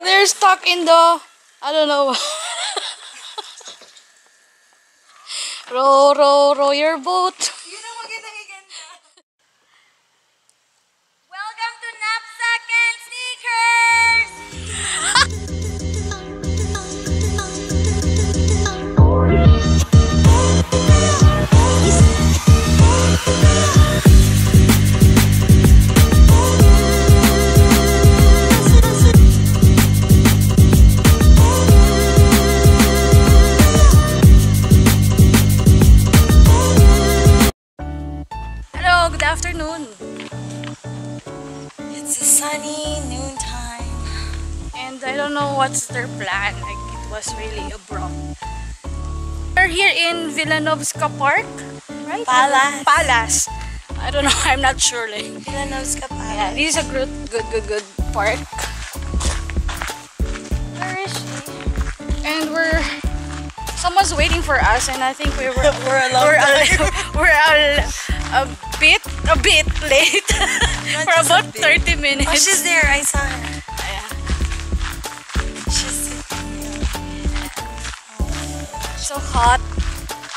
They're stuck in the... I don't know. Row, row, row your boat. Welcome to Knapsack and Sneakers! Hello, good afternoon. It's a sunny noontime, and I don't know what's their plan. Like, it was really abrupt. We're here in Wilanowska Park, right? Palace. I don't know. I'm not sure. Like Wilanowska Palace. Yeah, this is a good park. Where is she? And we're someone's waiting for us, and I think we were a bit late. For about 30 minutes. Oh, she's there. I saw her. Yeah. She's so hot.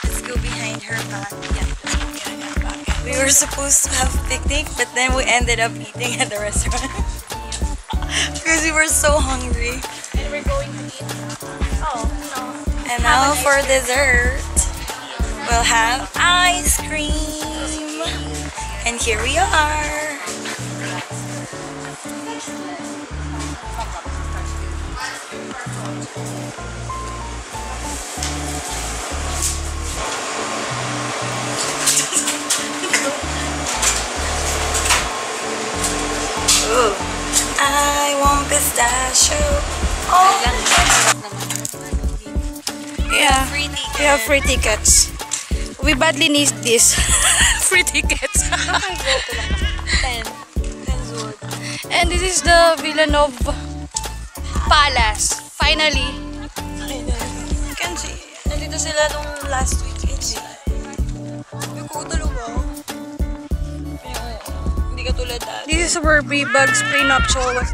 Let's go behind her back. Yeah, let's go behind her back. We were supposed to have a picnic, but then we ended up eating at the restaurant. Because we were so hungry. And we're going to eat. Oh, no. And now for dessert, we'll have ice cream. And here we are. Ooh. I want pistachio. Oh. Yeah, we have free tickets. We badly need this. Free tickets. And this is the Wilanow Palace. Finally. Can see. Nandito sila nung last week. This is where beebugx's prenuptial was.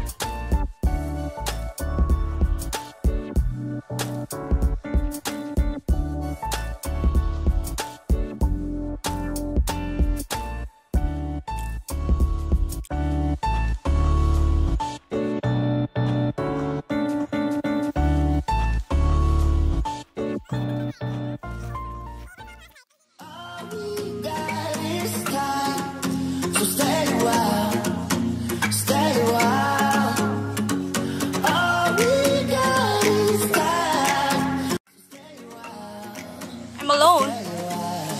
Alone,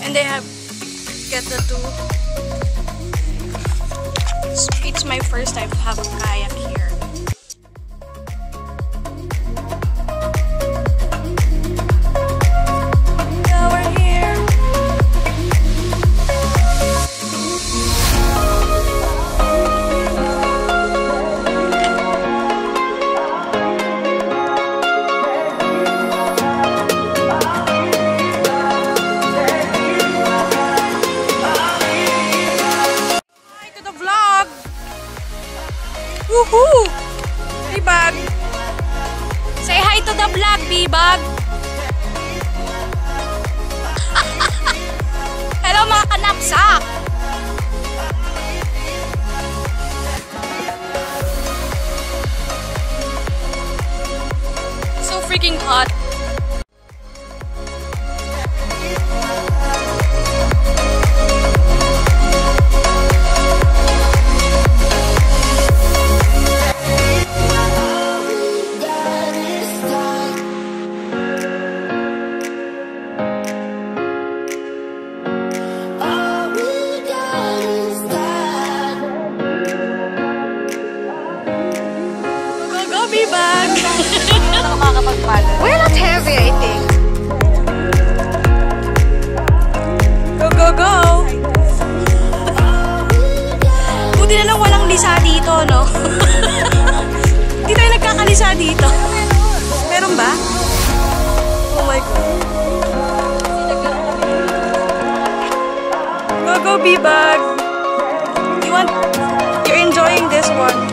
and they have get the two. It's my first time having a kayak here. Woohoo! Beebug! Say hi to the vlog, Beebug! Hello mga kanapsak! So freaking hot! We're not heavy, I think. Go, go, go! Buti na lang walang lisa dito, no? Hindi tayo nagkakalisa dito. Meron ba? Oh my God. Go, go, beebug! You're enjoying this one.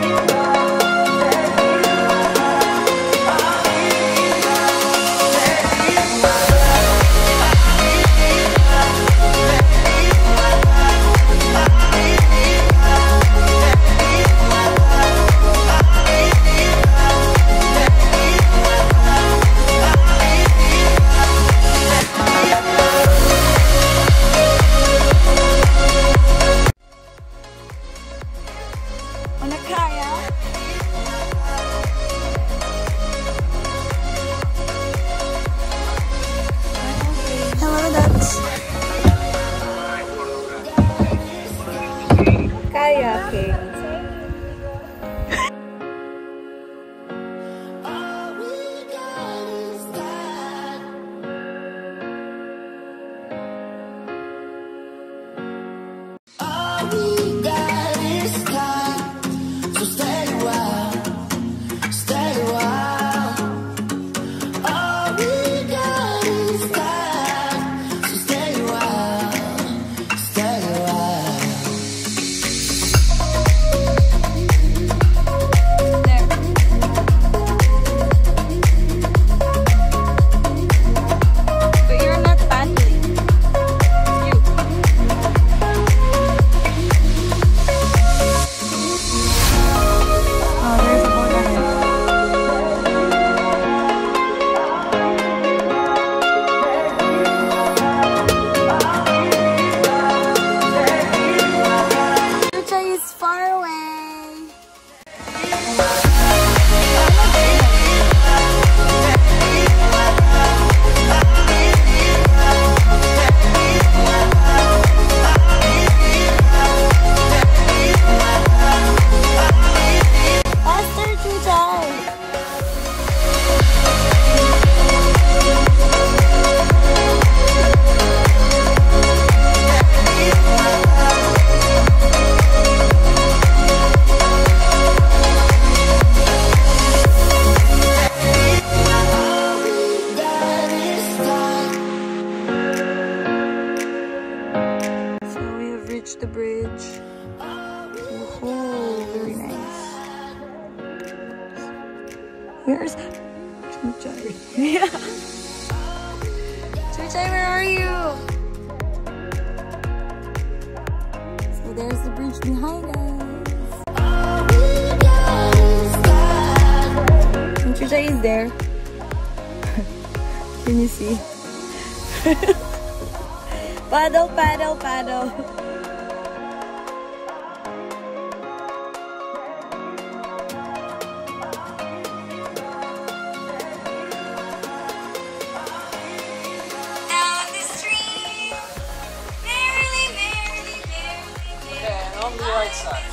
Where's Chuchai? Yeah. Chuchai, where are you? So there's the bridge behind us. And Chuchai is there. Can you see? Paddle, paddle, paddle. Right side.